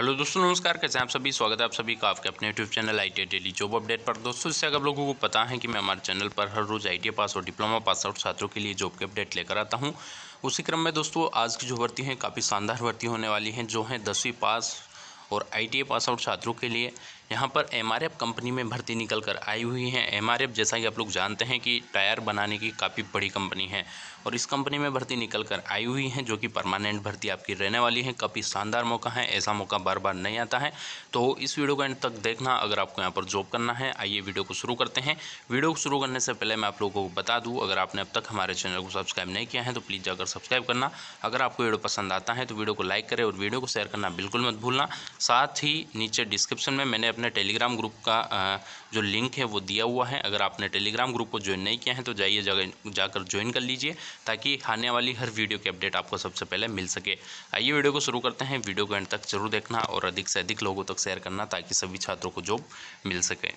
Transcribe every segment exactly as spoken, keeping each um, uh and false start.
Hello दोस्तों, नमस्कार। कैसे हैं आप सभी। स्वागत है आप सभी का आपके अपने YouTube channel ITI daily job update पर। दोस्तों, इससे आप लोगों को पता है कि मैं हमारे चैनल पर हर रोज़ आईटीआई पास और डिप्लोमा पास आउट छात्रों के लिए जॉब के अपडेट लेकर आता हूं। उसी क्रम में दोस्तों, आज की जो भर्ती हैं काफ़ी शानदार भर्ती होने वाली हैं, जो हैं दसवीं पास और आईटीआई पास आउट छात्रों के लिए। यहाँ पर एमआरएफ कंपनी में भर्ती निकल कर आई हुई है। एमआरएफ जैसा कि आप लोग जानते हैं कि टायर बनाने की काफ़ी बड़ी कंपनी है और इस कंपनी में भर्ती निकल कर आई हुई है, जो कि परमानेंट भर्ती आपकी रहने वाली है। काफ़ी शानदार मौका है, ऐसा मौका बार बार नहीं आता है। तो इस वीडियो को एंड तक देखना अगर आपको यहाँ पर जॉब करना है। आइए वीडियो को शुरू करते हैं। वीडियो को शुरू करने से पहले मैं आप लोगों को बता दूँ, अगर आपने अब तक हमारे चैनल को सब्सक्राइब नहीं किया है तो प्लीज़ जाकर सब्सक्राइब करना। अगर आपको वीडियो पसंद आता है तो वीडियो को लाइक करें और वीडियो को शेयर करना बिल्कुल मत भूलना। साथ ही नीचे डिस्क्रिप्शन में मैंने अपने टेलीग्राम ग्रुप का जो लिंक है वो दिया हुआ है। अगर आपने टेलीग्राम ग्रुप को ज्वाइन नहीं किया है तो जाइए जाकर ज्वाइन कर लीजिए, ताकि आने वाली हर वीडियो की अपडेट आपको सबसे पहले मिल सके। आइए वीडियो को शुरू करते हैं। वीडियो को एंड तक जरूर देखना और अधिक से अधिक लोगों तक शेयर करना, ताकि सभी छात्रों को जॉब मिल सके।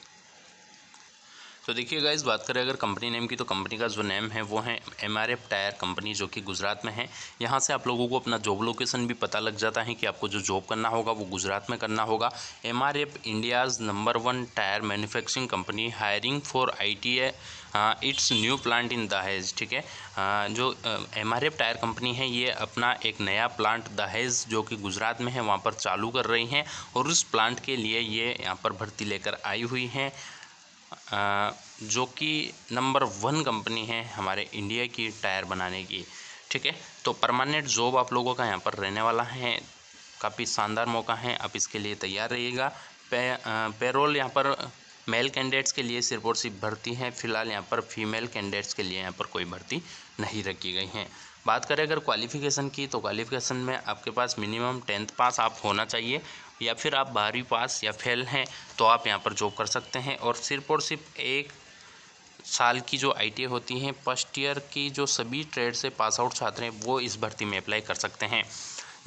तो देखिए गाइस, बात करें अगर कंपनी नेम की तो कंपनी का जो नेम है वो है एमआरएफ टायर कंपनी, जो कि गुजरात में है। यहाँ से आप लोगों को अपना जॉब लोकेशन भी पता लग जाता है कि आपको जो जॉब करना होगा वो गुजरात में करना होगा। MRF India's number one tyre manufacturing company hiring for ITI its new plant in Dahej. ठीक है, आ, जो एमआरएफ टायर कंपनी है ये अपना एक नया प्लांट दाहेज, जो कि गुजरात में है, वहाँ पर चालू कर रही हैं और उस प्लांट के लिए ये यहाँ पर भर्ती लेकर आई हुई हैं, जो कि नंबर वन कंपनी है हमारे इंडिया की टायर बनाने की। ठीक है, तो परमानेंट जॉब आप लोगों का यहाँ पर रहने वाला है। काफ़ी शानदार मौका है, आप इसके लिए तैयार रहिएगा। पे, पेरोल यहाँ पर मेल कैंडिडेट्स के लिए सिर्फ और सिर्फ भर्ती है। फिलहाल यहाँ पर फीमेल कैंडिडेट्स के लिए यहाँ पर कोई भर्ती नहीं रखी गई है। बात करें अगर क्वालिफ़िकेशन की तो क्वालिफ़िकेशन में आपके पास मिनिमम टेंथ पास आप होना चाहिए, या फिर आप बारहवीं पास या फेल हैं तो आप यहाँ पर जॉब कर सकते हैं। और सिर्फ और सिर्फ एक साल की जो आईटीआई होती है फर्स्ट ईयर की, जो सभी ट्रेड से पास आउट छात्र हैं वो इस भर्ती में अप्लाई कर सकते हैं।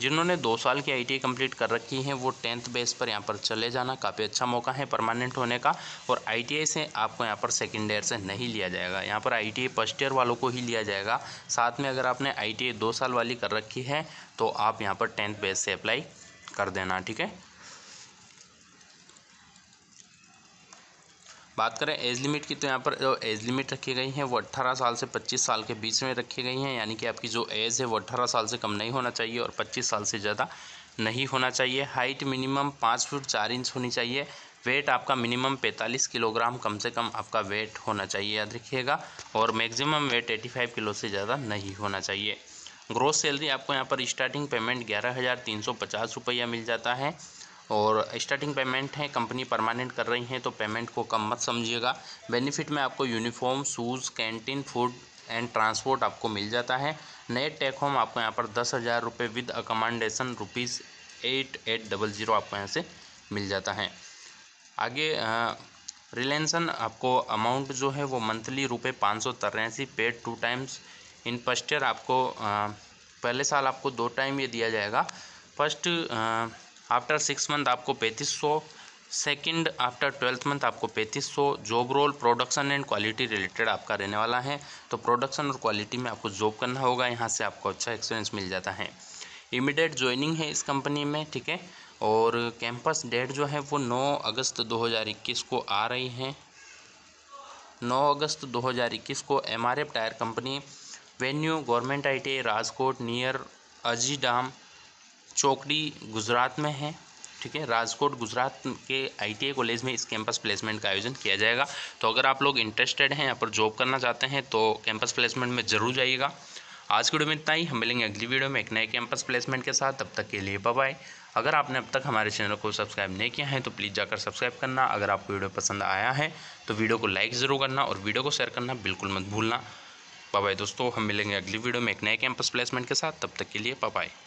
जिन्होंने दो साल की आईटीआई कंप्लीट कर रखी है वो टेंथ बेस पर यहाँ पर चले जाना। काफ़ी अच्छा मौका है परमानेंट होने का। और आईटीआई से आपको यहाँ पर सेकंड ईयर से नहीं लिया जाएगा, यहाँ पर आईटीआई फर्स्ट ईयर वालों को ही लिया जाएगा। साथ में अगर आपने आईटीआई दो साल वाली कर रखी है तो आप यहाँ पर टेंथ बेस से अप्लाई कर देना। ठीक है, बात करें एज लिमिट की तो यहाँ पर जो एज लिमिट रखी गई है वो अट्ठारह साल से पच्चीस साल के बीच में रखी गई है, यानी कि आपकी जो एज है वो अट्ठारह साल से कम नहीं होना चाहिए और पच्चीस साल से ज़्यादा नहीं होना चाहिए। हाइट मिनिमम पाँच फुट चार इंच होनी चाहिए। वेट आपका मिनिमम पैंतालीस किलोग्राम कम से कम आपका वेट होना चाहिए, याद रखिएगा। और maximum weight eighty five kilo से ज़्यादा नहीं होना चाहिए। ग्रोस सैलरी आपको यहाँ पर स्टार्टिंग पेमेंट ग्यारह हज़ार तीन सौ पचास रुपया मिल जाता है और स्टार्टिंग पेमेंट है। कंपनी परमानेंट कर रही हैं तो पेमेंट को कम मत समझिएगा। बेनिफिट में आपको uniform, shoes, canteen, food and transport आपको मिल जाता है। नेट टेक होम आपको यहाँ पर दस हज़ार रुपये with accommodation rupees eight eight double zero आपको यहाँ से मिल जाता है। आगे रिलेंसन आपको अमाउंट जो है वो मंथली रुपये पाँच सौ तिरासी paid two times in first year. आपको आ, पहले साल आपको दो टाइम ये दिया जाएगा। फर्स्ट आफ्टर सिक्स मंथ आपको पैंतीस सौ, सेकेंड आफ्टर ट्वेल्थ मंथ आपको पैंतीस सौ। Job role production and quality related आपका रहने वाला है, तो प्रोडक्शन और क्वालिटी में आपको जॉब करना होगा। यहाँ से आपको अच्छा एक्सपीरियंस मिल जाता है। इमीडिएट ज्वाइनिंग है इस कंपनी में। ठीक है, और कैंपस डेट जो है वो नौ अगस्त दो हज़ार इक्कीस को आ रही है। नौ अगस्त दो हज़ार इक्कीस को MRF tyre company, venue government ITI Rajkot near Aji Dam चौकड़ी गुजरात में है। ठीक है, राजकोट गुजरात के आईटीआई कॉलेज में इस कैंपस प्लेसमेंट का आयोजन किया जाएगा। तो अगर आप लोग इंटरेस्टेड हैं, यहाँ पर जॉब करना चाहते हैं तो कैंपस प्लेसमेंट में ज़रूर जाइएगा। आज की वीडियो में इतना ही। हम मिलेंगे अगली वीडियो में एक नए कैंपस प्लेसमेंट के साथ। तब तक के लिए बाय बाय। अगर आपने अब तक हमारे चैनल को सब्सक्राइब नहीं किया है तो प्लीज़ जाकर सब्सक्राइब करना। अगर आपको वीडियो पसंद आया है तो वीडियो को लाइक ज़रूर करना और वीडियो को शेयर करना बिल्कुल मत भूलना। बाय बाय दोस्तों, हम मिलेंगे अगली वीडियो में एक नए कैंपस प्लेसमेंट के साथ। तब तक के लिए बाय बाय।